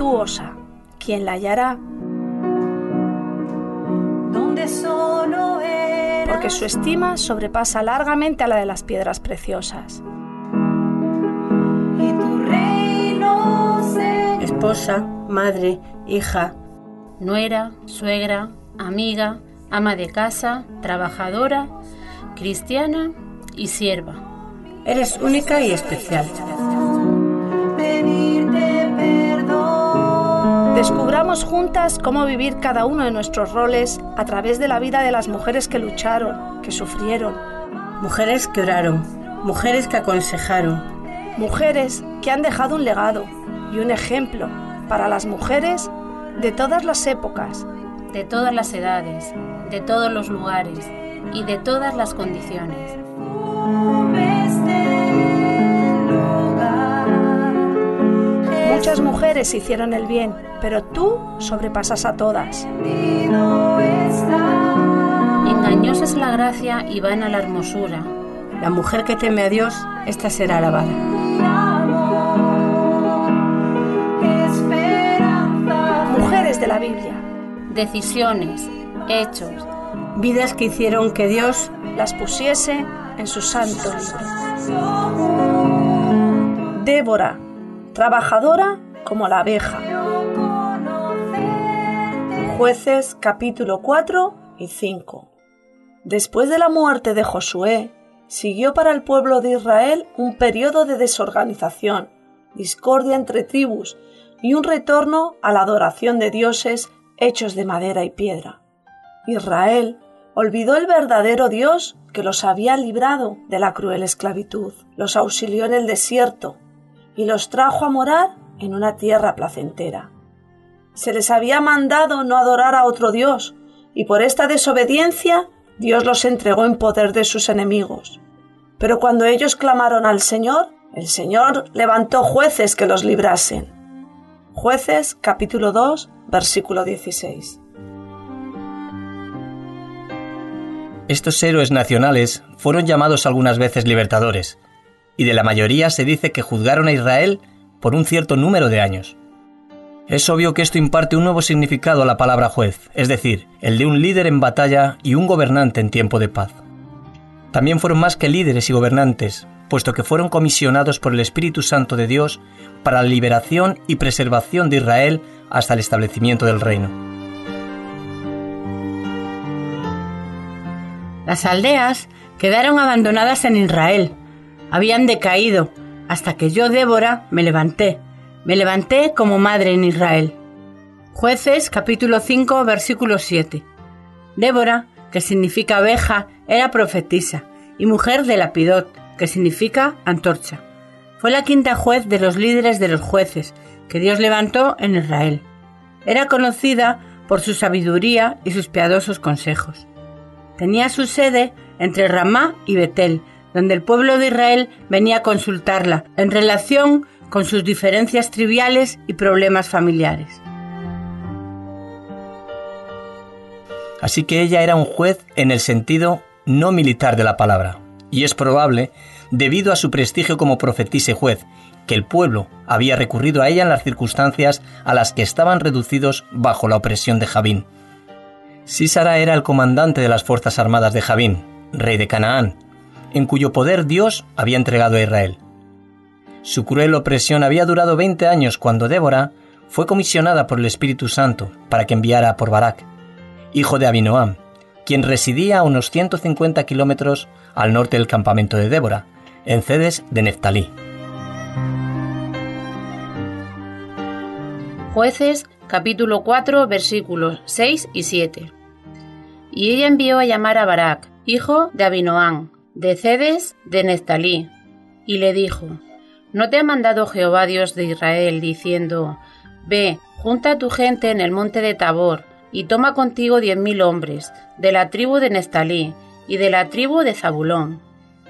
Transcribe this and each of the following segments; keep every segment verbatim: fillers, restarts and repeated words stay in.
virtuosa, ¿quién la hallará? Porque su estima sobrepasa largamente a la de las piedras preciosas. Esposa, madre, hija, nuera, suegra, amiga, ama de casa, trabajadora, cristiana y sierva. Eres única y especial. Descubramos juntas cómo vivir cada uno de nuestros roles a través de la vida de las mujeres que lucharon, que sufrieron. Mujeres que oraron, mujeres que aconsejaron. Mujeres que han dejado un legado y un ejemplo para las mujeres de todas las épocas, de todas las edades, de todos los lugares y de todas las condiciones. Muchas mujeres hicieron el bien, pero tú sobrepasas a todas. Engañosa es la gracia y vana la hermosura. La mujer que teme a Dios, esta será alabada. Mujeres de la Biblia. Decisiones, hechos, vidas que hicieron que Dios las pusiese en sus santos. Débora, trabajadora como la abeja. Jueces capítulo cuatro y cinco. Después de la muerte de Josué, siguió para el pueblo de Israel un periodo de desorganización, discordia entre tribus y un retorno a la adoración de dioses hechos de madera y piedra. Israel olvidó el verdadero Dios que los había librado de la cruel esclavitud, los auxilió en el desierto y los trajo a morar en una tierra placentera. Se les había mandado no adorar a otro Dios, y por esta desobediencia Dios los entregó en poder de sus enemigos. Pero cuando ellos clamaron al Señor, el Señor levantó jueces que los librasen. Jueces capítulo dos, versículo dieciséis. Estos héroes nacionales fueron llamados algunas veces libertadores, y de la mayoría se dice que juzgaron a Israel por un cierto número de años. Es obvio que esto imparte un nuevo significado a la palabra juez, es decir, el de un líder en batalla y un gobernante en tiempo de paz. También fueron más que líderes y gobernantes, puesto que fueron comisionados por el Espíritu Santo de Dios para la liberación y preservación de Israel hasta el establecimiento del reino. Las aldeas quedaron abandonadas en Israel. Habían decaído, hasta que yo, Débora, me levanté. Me levanté como madre en Israel. Jueces, capítulo cinco, versículo siete. Débora, que significa abeja, era profetisa y mujer de Lapidot, que significa antorcha. Fue la quinta juez de los líderes de los jueces que Dios levantó en Israel. Era conocida por su sabiduría y sus piadosos consejos. Tenía su sede entre Ramá y Betel, donde el pueblo de Israel venía a consultarla en relación con sus diferencias triviales y problemas familiares. Así que ella era un juez en el sentido no militar de la palabra. Y es probable, debido a su prestigio como profetisa y juez, que el pueblo había recurrido a ella en las circunstancias a las que estaban reducidos bajo la opresión de Jabín. Sísara era el comandante de las fuerzas armadas de Jabín, rey de Canaán, en cuyo poder Dios había entregado a Israel. Su cruel opresión había durado veinte años cuando Débora fue comisionada por el Espíritu Santo para que enviara por Barak, hijo de Abinoam, quien residía a unos ciento cincuenta kilómetros al norte del campamento de Débora, en Cedes de Neftalí. Jueces, capítulo cuatro, versículos seis y siete. Y ella envió a llamar a Barak, hijo de Abinoam, de Cedes de Neftalí, y le dijo: ¿No te ha mandado Jehová Dios de Israel, diciendo: Ve, junta a tu gente en el monte de Tabor, y toma contigo diez mil hombres, de la tribu de Neftalí y de la tribu de Zabulón.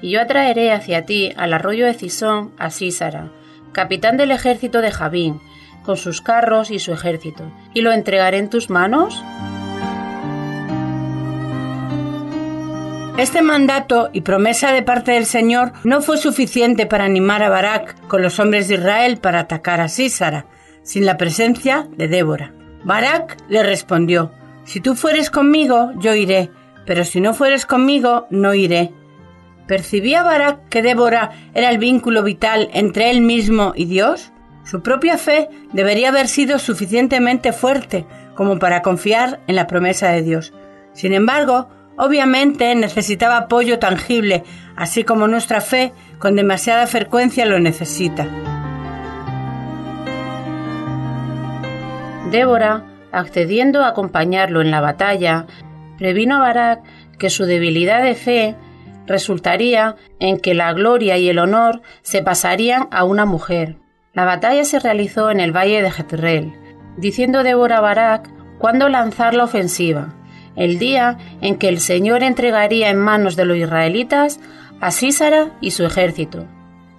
Y yo atraeré hacia ti al arroyo de Cisón a Sísara, capitán del ejército de Jabín, con sus carros y su ejército, y lo entregaré en tus manos? Este mandato y promesa de parte del Señor no fue suficiente para animar a Barak con los hombres de Israel para atacar a Sísara, sin la presencia de Débora. Barak le respondió: «Si tú fueres conmigo, yo iré, pero si no fueres conmigo, no iré». ¿Percibía Barak que Débora era el vínculo vital entre él mismo y Dios? Su propia fe debería haber sido suficientemente fuerte como para confiar en la promesa de Dios. Sin embargo, obviamente necesitaba apoyo tangible, así como nuestra fe con demasiada frecuencia lo necesita. Débora, accediendo a acompañarlo en la batalla, previno a Barak que su debilidad de fe resultaría en que la gloria y el honor se pasarían a una mujer. La batalla se realizó en el valle de Jetreel, diciendo Débora a Barak cuándo lanzar la ofensiva, el día en que el Señor entregaría en manos de los israelitas a Sísara y su ejército.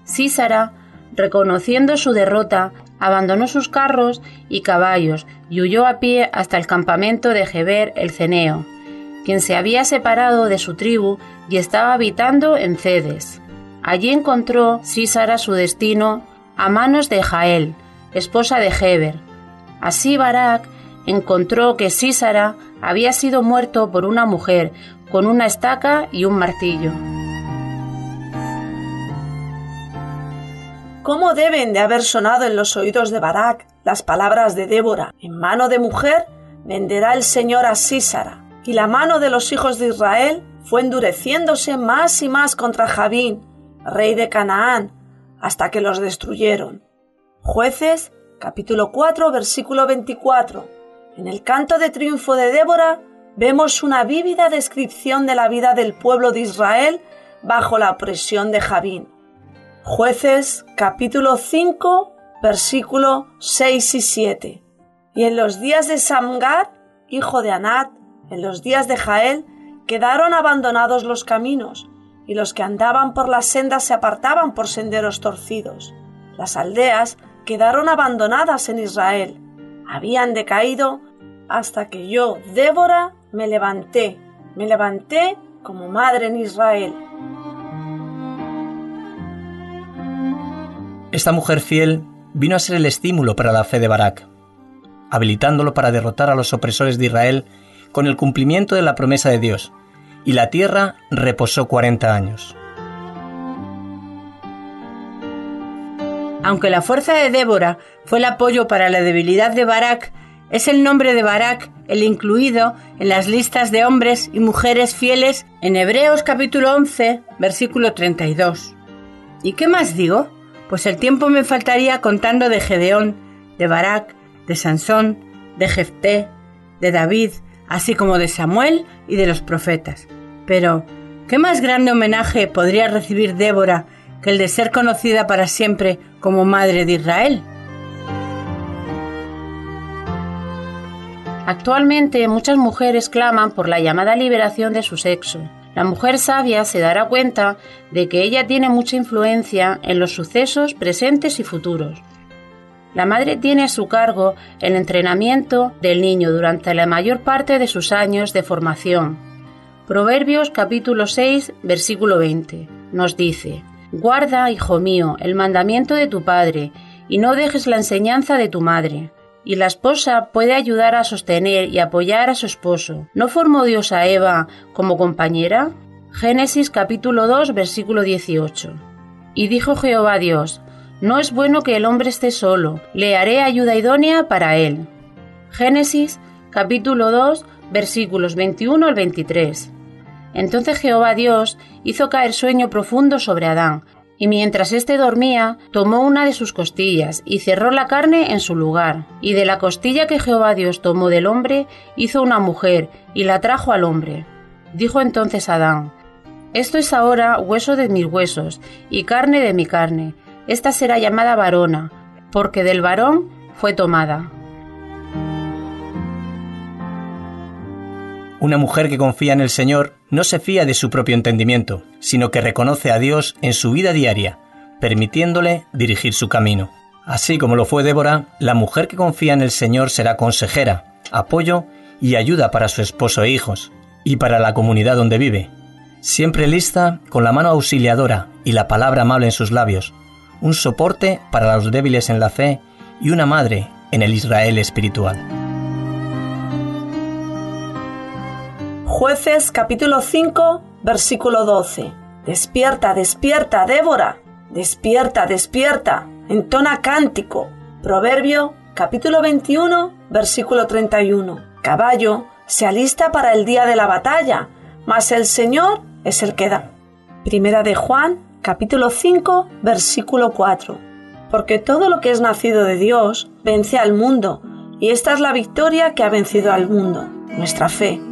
Sísara, reconociendo su derrota, abandonó sus carros y caballos y huyó a pie hasta el campamento de Heber el Ceneo, quien se había separado de su tribu y estaba habitando en Cedes. Allí encontró Sísara su destino a manos de Jael, esposa de Heber. Así Barak encontró que Sísara había sido muerto por una mujer con una estaca y un martillo. ¿Cómo deben de haber sonado en los oídos de Barak las palabras de Débora? En mano de mujer venderá el Señor a Sísara. Y la mano de los hijos de Israel fue endureciéndose más y más contra Jabín, rey de Canaán, hasta que los destruyeron. Jueces, capítulo cuatro, versículo veinticuatro. En el canto de triunfo de Débora vemos una vívida descripción de la vida del pueblo de Israel bajo la opresión de Jabín. Jueces, capítulo cinco, versículo seis y siete. Y en los días de Samgar, hijo de Anat, en los días de Jael, quedaron abandonados los caminos, y los que andaban por las sendas se apartaban por senderos torcidos. Las aldeas quedaron abandonadas en Israel. Habían decaído hasta que yo, Débora, me levanté. Me levanté como madre en Israel. Esta mujer fiel vino a ser el estímulo para la fe de Barak, habilitándolo para derrotar a los opresores de Israel con el cumplimiento de la promesa de Dios, y la tierra reposó cuarenta años. Aunque la fuerza de Débora fue el apoyo para la debilidad de Barak, es el nombre de Barak el incluido en las listas de hombres y mujeres fieles en Hebreos capítulo once, versículo treinta y dos. ¿Y qué más digo? Pues el tiempo me faltaría contando de Gedeón, de Barak, de Sansón, de Jefté, de David, así como de Samuel y de los profetas. Pero, ¿qué más grande homenaje podría recibir Débora que el de ser conocida para siempre como madre de Israel? Actualmente, muchas mujeres claman por la llamada liberación de su sexo. La mujer sabia se dará cuenta de que ella tiene mucha influencia en los sucesos presentes y futuros. La madre tiene a su cargo el entrenamiento del niño durante la mayor parte de sus años de formación. Proverbios capítulo seis, versículo veinte, nos dice: «Guarda, hijo mío, el mandamiento de tu padre, y no dejes la enseñanza de tu madre». Y la esposa puede ayudar a sostener y apoyar a su esposo. ¿No formó Dios a Eva como compañera? Génesis capítulo dos, versículo dieciocho. Y dijo Jehová Dios: «No es bueno que el hombre esté solo, le haré ayuda idónea para él». Génesis capítulo dos, versículos veintiuno al veintitrés. Entonces Jehová Dios hizo caer sueño profundo sobre Adán, y mientras éste dormía, tomó una de sus costillas y cerró la carne en su lugar. Y de la costilla que Jehová Dios tomó del hombre, hizo una mujer y la trajo al hombre. Dijo entonces Adán: «Esto es ahora hueso de mis huesos y carne de mi carne. Esta será llamada varona, porque del varón fue tomada». Una mujer que confía en el Señor no se fía de su propio entendimiento, sino que reconoce a Dios en su vida diaria, permitiéndole dirigir su camino. Así como lo fue Débora, la mujer que confía en el Señor será consejera, apoyo y ayuda para su esposo e hijos, y para la comunidad donde vive. Siempre lista, con la mano auxiliadora y la palabra amable en sus labios, un soporte para los débiles en la fe y una madre en el Israel espiritual. Jueces capítulo cinco, versículo doce. Despierta, despierta, Débora. Despierta, despierta. Entona cántico. Proverbio capítulo veintiuno, versículo treinta y uno. Caballo se alista para el día de la batalla, mas el Señor es el que da. Primera de Juan, capítulo cinco, versículo cuatro. Porque todo lo que es nacido de Dios vence al mundo, y esta es la victoria que ha vencido al mundo, nuestra fe.